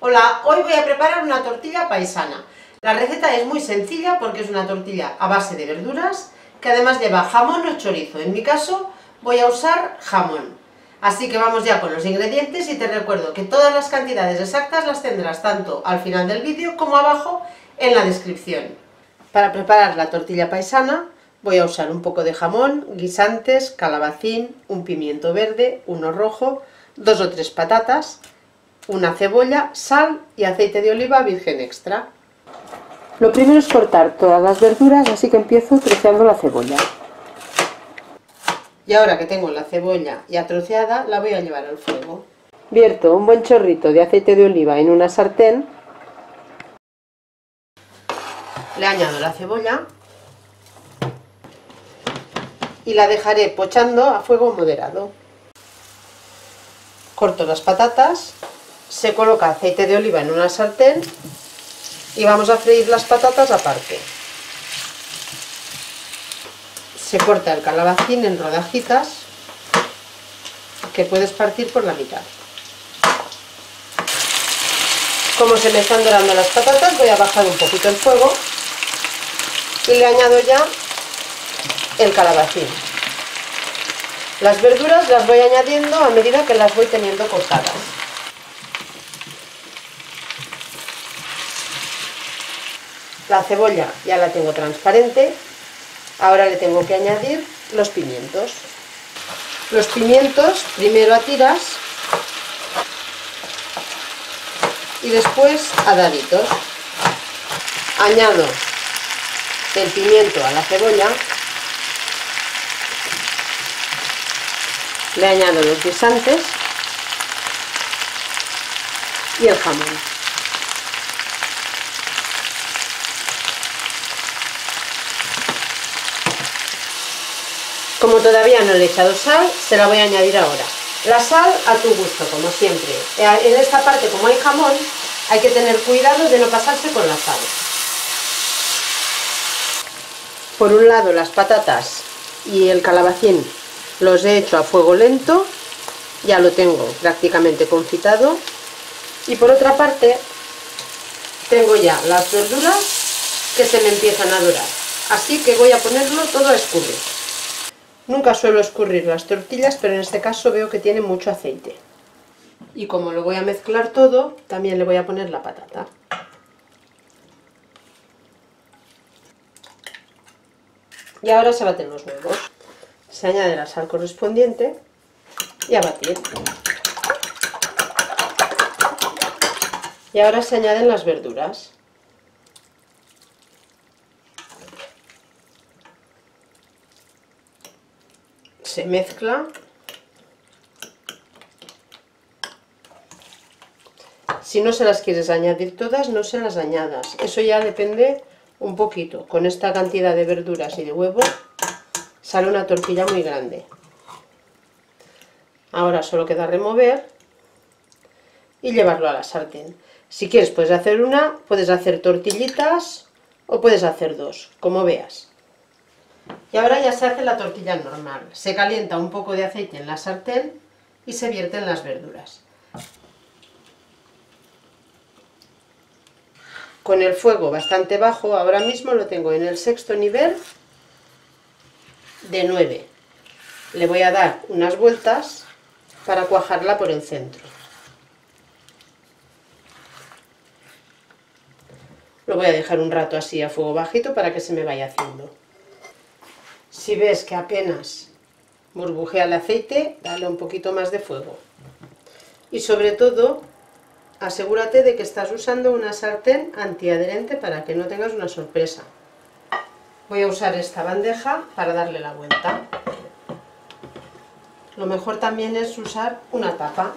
Hola, hoy voy a preparar una tortilla paisana. La receta es muy sencilla porque es una tortilla a base de verduras que además lleva jamón o chorizo. En mi caso voy a usar jamón. Así que vamos ya con los ingredientes y te recuerdo que todas las cantidades exactas las tendrás tanto al final del vídeo como abajo en la descripción. Para preparar la tortilla paisana voy a usar un poco de jamón, guisantes, calabacín, un pimiento verde, uno rojo, dos o tres patatas, una cebolla, sal y aceite de oliva virgen extra. Lo primero es cortar todas las verduras, así que empiezo troceando la cebolla. Y ahora que tengo la cebolla ya troceada, la voy a llevar al fuego. Vierto un buen chorrito de aceite de oliva en una sartén. Le añado la cebolla y la dejaré pochando a fuego moderado. Corto las patatas. Se coloca aceite de oliva en una sartén y vamos a freír las patatas aparte. Se corta el calabacín en rodajitas que puedes partir por la mitad. Como se me están dorando las patatas, voy a bajar un poquito el fuego y le añado ya el calabacín. Las verduras las voy añadiendo a medida que las voy teniendo cortadas. La cebolla ya la tengo transparente, ahora le tengo que añadir los pimientos. Los pimientos primero a tiras y después a daditos. Añado el pimiento a la cebolla, le añado los guisantes y el jamón. Como todavía no le he echado sal, se la voy a añadir ahora. La sal a tu gusto, como siempre. En esta parte, como hay jamón, hay que tener cuidado de no pasarse con la sal. Por un lado, las patatas y el calabacín los he hecho a fuego lento. Ya lo tengo prácticamente confitado. Y por otra parte, tengo ya las verduras que se me empiezan a dorar. Así que voy a ponerlo todo a escurrir. Nunca suelo escurrir las tortillas, pero en este caso veo que tiene mucho aceite. Y como lo voy a mezclar todo, también le voy a poner la patata. Y ahora se baten los huevos. Se añade la sal correspondiente y a batir. Y ahora se añaden las verduras. Se mezcla. Si no se las quieres añadir todas, no se las añadas. Eso ya depende un poquito. Con esta cantidad de verduras y de huevo sale una tortilla muy grande. Ahora solo queda remover y llevarlo a la sartén. Si quieres puedes hacer una, puedes hacer tortillitas o puedes hacer dos, como veas. Y ahora ya se hace la tortilla normal. Se calienta un poco de aceite en la sartén y se vierten las verduras. Con el fuego bastante bajo, ahora mismo lo tengo en el sexto nivel de 9. Le voy a dar unas vueltas para cuajarla por el centro. Lo voy a dejar un rato así a fuego bajito para que se me vaya haciendo. Si ves que apenas burbujea el aceite, dale un poquito más de fuego. Y sobre todo, asegúrate de que estás usando una sartén antiadherente para que no tengas una sorpresa. Voy a usar esta bandeja para darle la vuelta. Lo mejor también es usar una tapa.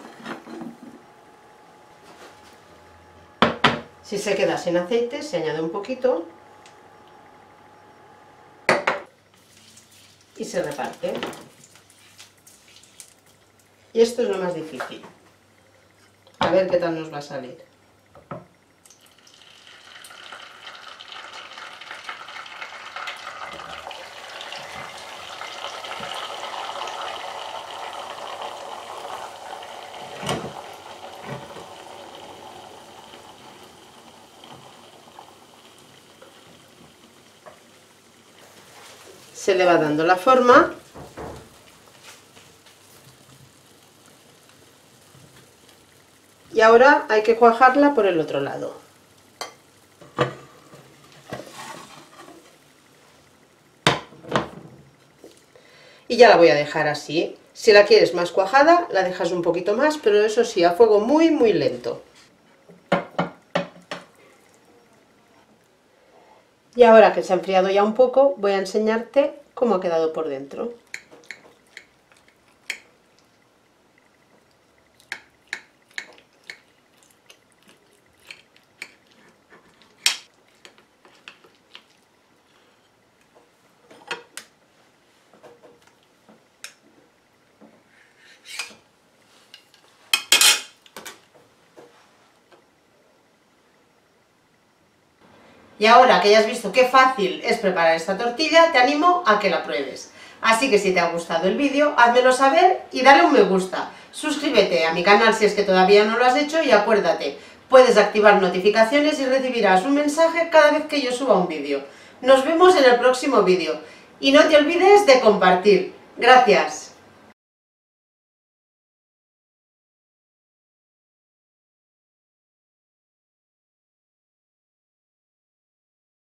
Si se queda sin aceite, se añade un poquito y se reparte. Y esto es lo más difícil. A ver qué tal nos va a salir. se le va dando la forma. Y ahora hay que cuajarla por el otro lado. Y ya la voy a dejar así. Si la quieres más cuajada, la dejas un poquito más, pero eso sí, a fuego muy muy lento. Y ahora que se ha enfriado ya un poco, voy a enseñarte cómo ha quedado por dentro. Y ahora que ya has visto qué fácil es preparar esta tortilla, te animo a que la pruebes. Así que si te ha gustado el vídeo, házmelo saber y dale un me gusta. Suscríbete a mi canal si es que todavía no lo has hecho y acuérdate, puedes activar notificaciones y recibirás un mensaje cada vez que yo suba un vídeo. Nos vemos en el próximo vídeo y no te olvides de compartir. Gracias.